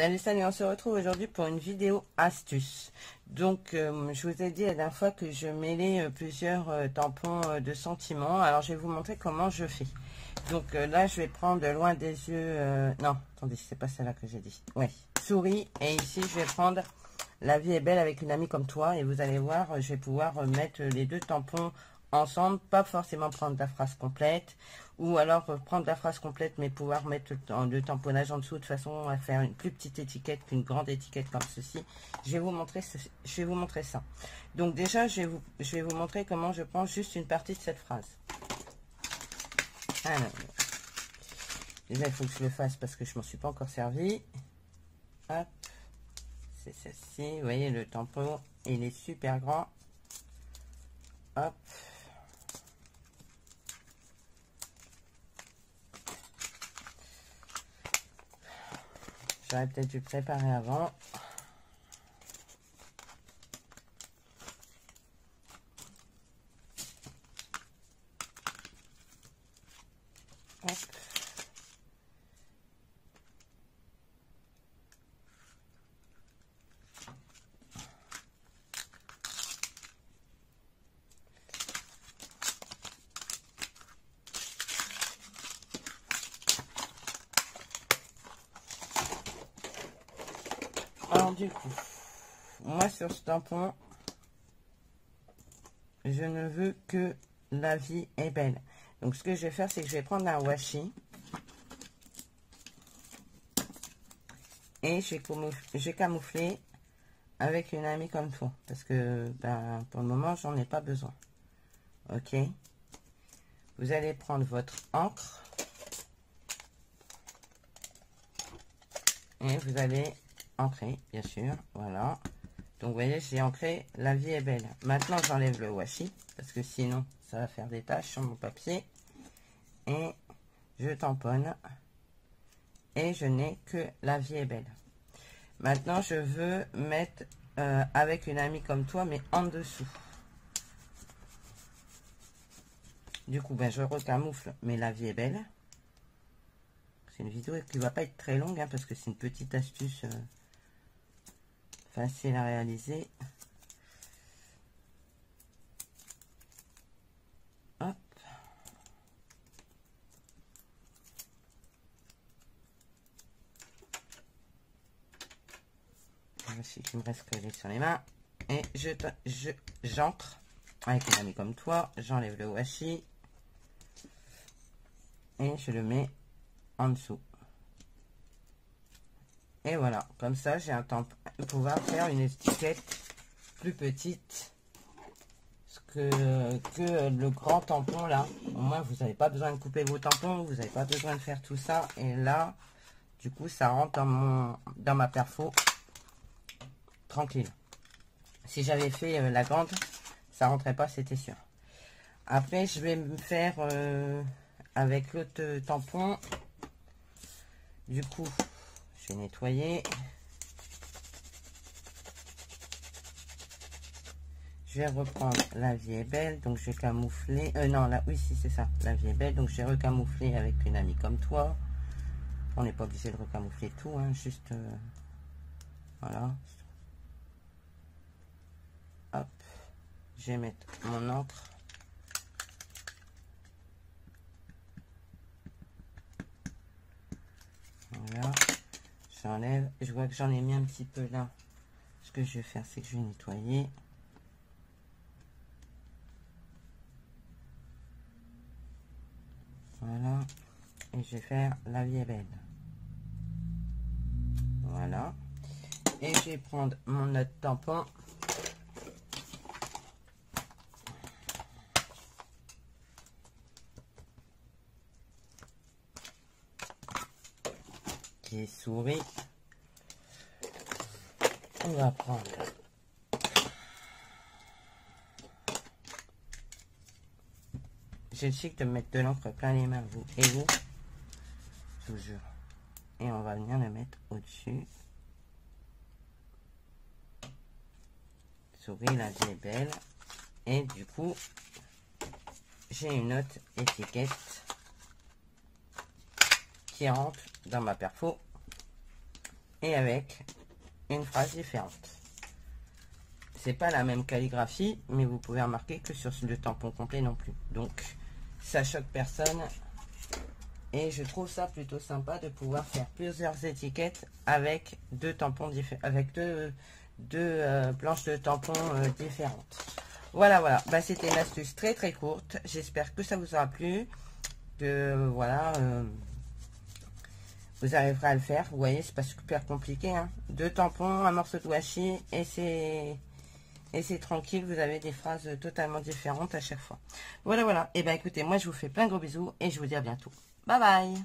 Salut San, et on se retrouve aujourd'hui pour une vidéo astuce. Donc je vous ai dit la dernière fois que je mêlais plusieurs tampons de sentiments. Alors je vais vous montrer comment je fais. Donc là je vais prendre loin des yeux, non attendez, c'est pas celle-là que j'ai dit, ouais, souris. Et ici je vais prendre La vie est belle avec une amie comme toi, et vous allez voir, je vais pouvoir mettre les deux tampons ensemble, pas forcément prendre la phrase complète, ou alors prendre la phrase complète mais pouvoir mettre le tamponnage en dessous de façon à faire une plus petite étiquette qu'une grande étiquette comme ceci. Je vais vous montrer ça. Donc déjà je vais vous montrer comment je prends juste une partie de cette phrase. Alors déjà il faut que je le fasse parce que je m'en suis pas encore servi. Hop, c'est celle-ci, vous voyez le tampon il est super grand. Hop. J'aurais peut-être dû préparer avant. Hop. Alors du coup, moi sur ce tampon, je ne veux que la vie est belle. Donc ce que je vais faire, c'est que je vais prendre un washi et j'ai camouflé avec une amie comme toi. Parce que ben, pour le moment, j'en ai pas besoin. Ok. Vous allez prendre votre encre et vous allez ancré, bien sûr, voilà. Donc vous voyez, j'ai ancré la vie est belle. Maintenant j'enlève le washi parce que sinon ça va faire des taches sur mon papier, et je tamponne et je n'ai que la vie est belle. Maintenant je veux mettre avec une amie comme toi, mais en dessous. Du coup ben, je recamoufle mais la vie est belle. C'est une vidéo qui va pas être très longue hein, parce que c'est une petite astuce facile à réaliser. Hop. Voici qu'il me reste que j'ai sur les mains. Et j'entre avec une amie comme toi. J'enlève le washi. Et je le mets en dessous. Et voilà, comme ça j'ai un temps pour pouvoir faire une étiquette plus petite que le grand tampon là. Au moins vous n'avez pas besoin de couper vos tampons, vous n'avez pas besoin de faire tout ça. Et là, du coup, ça rentre dans ma perfo tranquille. Si j'avais fait la grande, ça rentrait pas, c'était sûr. Après, je vais me faire avec l'autre tampon. Du coup, je vais nettoyer. Je vais reprendre la vie est belle, donc j'ai camouflé. Non, là, oui, si c'est ça, la vie est belle, donc j'ai recamouflé avec une amie comme toi. On n'est pas obligé de recamoufler tout, hein, juste voilà. Hop, je vais mettre mon encre. Voilà, j'enlève, je vois que j'en ai mis un petit peu là. Ce que je vais faire, c'est que je vais nettoyer. Voilà, et je vais faire la vie est belle. Voilà, et je vais prendre mon autre tampon. Qui est souris. On va prendre j'ai le chic de mettre de l'encre plein les mains, vous et vous, toujours. Et on va venir le mettre au dessus. Souris, la vie est belle. Et du coup j'ai une autre étiquette qui rentre dans ma perfo et avec une phrase différente. C'est pas la même calligraphie, mais vous pouvez remarquer que sur le tampon complet non plus. Donc ça choque personne et je trouve ça plutôt sympa de pouvoir faire plusieurs étiquettes avec deux tampons différents, avec deux planches de tampons différentes. Voilà, bah, c'était une astuce très très courte. J'espère que ça vous aura plu, que voilà, vous arriverez à le faire. Vous voyez, c'est pas super compliqué, hein. Deux tampons, un morceau de washi et c'est tranquille, vous avez des phrases totalement différentes à chaque fois. Voilà, et ben écoutez, moi je vous fais plein de gros bisous et je vous dis à bientôt. Bye bye.